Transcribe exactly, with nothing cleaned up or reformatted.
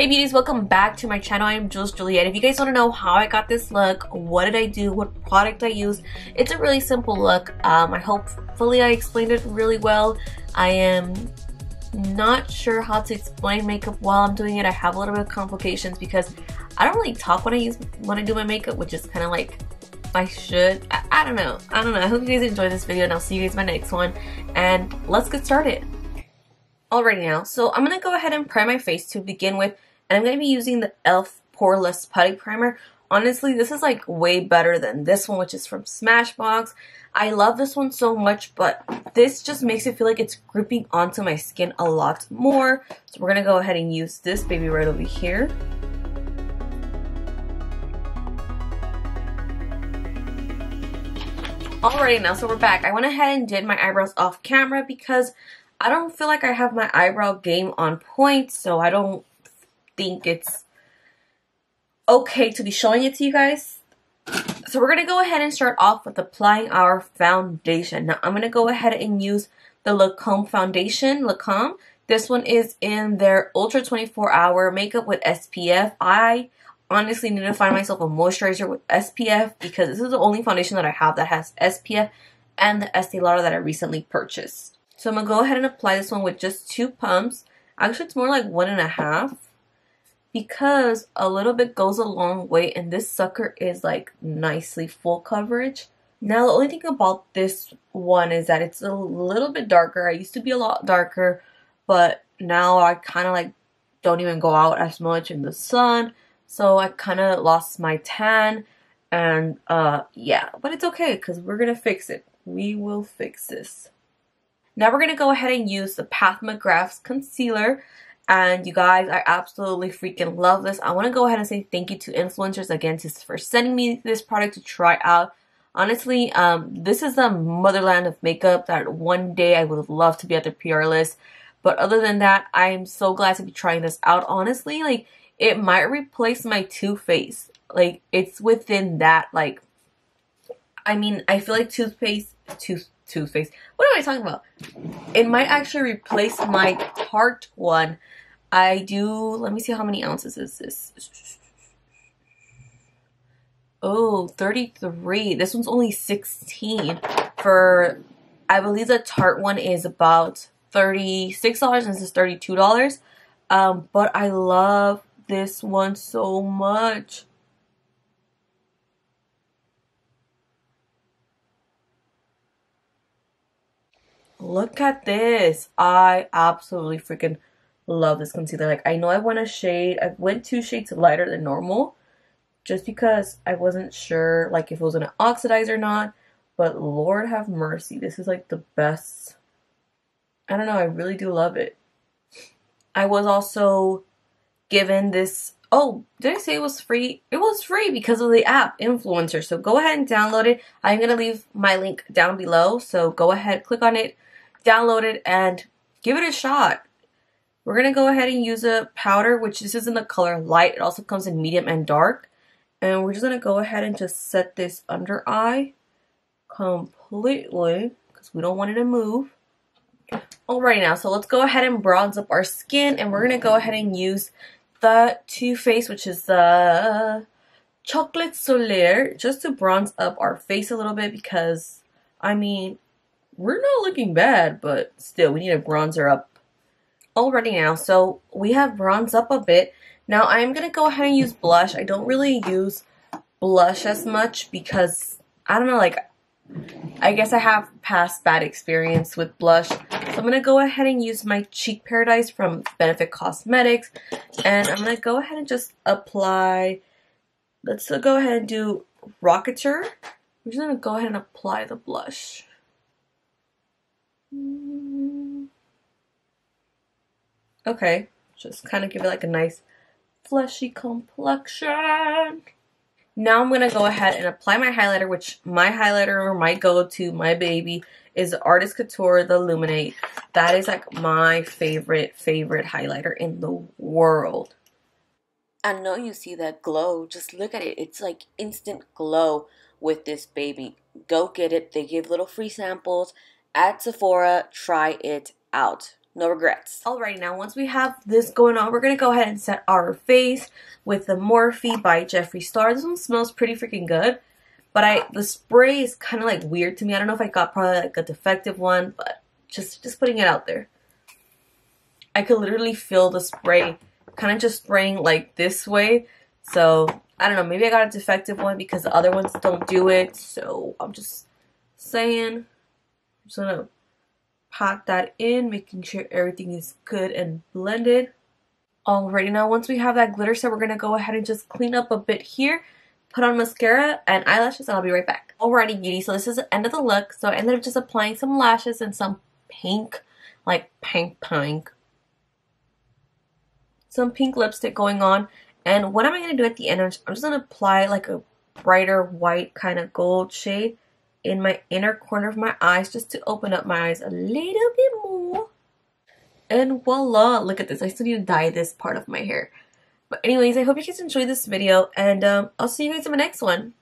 Hey beauties, welcome back to my channel. I am JewelsJulliet. If you guys want to know how I got this look, what did I do, what product I used, it's a really simple look. Um, I hopefully I explained it really well. I am not sure how to explain makeup while I'm doing it. I have a little bit of complications because I don't really talk when I use when I do my makeup, which is kind of like I should. I, I don't know. I don't know. I hope you guys enjoyed this video and I'll see you guys in my next one. And let's get started. Alrighty now, so I'm going to go ahead and prime my face to begin with, and I'm going to be using the e l f Poreless Putty Primer. Honestly, this is like way better than this one, which is from Smashbox. I love this one so much, but this just makes it feel like it's gripping onto my skin a lot more. So we're going to go ahead and use this baby right over here. Alrighty now, so we're back. I went ahead and did my eyebrows off camera because I don't feel like I have my eyebrow game on point, so I don't think it's okay to be showing it to you guys. So we're going to go ahead and start off with applying our foundation. Now, I'm going to go ahead and use the Lacombe foundation, Lacombe. This one is in their Ultra twenty-four hour Makeup with S P F. I honestly need to find myself a moisturizer with S P F because this is the only foundation that I have that has S P F and the Estee Lauder that I recently purchased. So I'm going to go ahead and apply this one with just two pumps. Actually, it's more like one and a half because a little bit goes a long way, and this sucker is like nicely full coverage. Now, the only thing about this one is that it's a little bit darker. I used to be a lot darker, but now I kind of like don't even go out as much in the sun. So I kind of lost my tan, and uh, yeah, but it's okay because we're going to fix it. We will fix this. Now we're going to go ahead and use the Pat McGrath's concealer, and you guys, I absolutely freaking love this. I want to go ahead and say thank you to influencers again just for sending me this product to try out. Honestly, um, this is the motherland of makeup that one day I would have loved to be at the P R list. But other than that, I'm so glad to be trying this out. Honestly, like, it might replace my Too Faced. Like, it's within that, like, I mean, I feel like Too Faced, Too Too Faced. What am I talking about? It might actually replace my Tarte one. I do, let me see how many ounces is this. Oh, thirty-three. This one's only sixteen. For, I believe the Tarte one is about thirty-six dollars and this is thirty-two dollars. Um, but I love this one so much. Look at this. I absolutely freaking love this concealer. Like, I know I went a shade. I went two shades lighter than normal just because I wasn't sure, like, if it was going to oxidize or not. But Lord have mercy. This is, like, the best. I don't know. I really do love it. I was also given this. Oh, did I say it was free? It was free because of the app, Influencer. So go ahead and download it. I'm going to leave my link down below. So go ahead, click on it. Download it and give it a shot. We're going to go ahead and use a powder, which this is in the color light. It also comes in medium and dark. And we're just going to go ahead and just set this under eye completely because we don't want it to move. Alrighty now, so let's go ahead and bronze up our skin. And we're going to go ahead and use the Too Faced, which is the Chocolate Solaire, just to bronze up our face a little bit because, I mean, we're not looking bad, but still, we need a bronzer up. Already now, so we have bronzed up a bit. Now, I'm going to go ahead and use blush. I don't really use blush as much because, I don't know, like, I guess I have past bad experience with blush. So I'm going to go ahead and use my Cheek Paradise from Benefit Cosmetics. And I'm going to go ahead and just apply, let's go ahead and do Rocketeur. We're just going to go ahead and apply the blush. Okay, just kind of give it like a nice fleshy complexion. Now I'm going to go ahead and apply my highlighter, which my highlighter, my go-to, my baby, is the Artist Couture, the Illuminate. That is like my favorite, favorite highlighter in the world. I know you see that glow. Just look at it. It's like instant glow with this baby. Go get it. They give little free samples at Sephora. Try it out. No regrets. Alrighty, now once we have this going on, we're going to go ahead and set our face with the Morphe by Jeffree Star. This one smells pretty freaking good, but I the spray is kind of like weird to me. I don't know if I got probably like a defective one, but just, just putting it out there. I could literally feel the spray kind of just spraying like this way. So, I don't know, maybe I got a defective one because the other ones don't do it. So, I'm just saying, I'm just going to pop that in, making sure everything is good and blended. Alrighty, now once we have that glitter set, we're going to go ahead and just clean up a bit here, put on mascara and eyelashes, and I'll be right back. Alrighty, beauty, so this is the end of the look. So I ended up just applying some lashes and some pink, like pink, pink, some pink lipstick going on. And what am I going to do at the end? I'm just, I'm just going to apply like a brighter white kind of gold shade in my inner corner of my eyes, just to open up my eyes a little bit more. And voila, look at this. I still need to dye this part of my hair. But anyways, I hope you guys enjoyed this video, and um, I'll see you guys in my next one.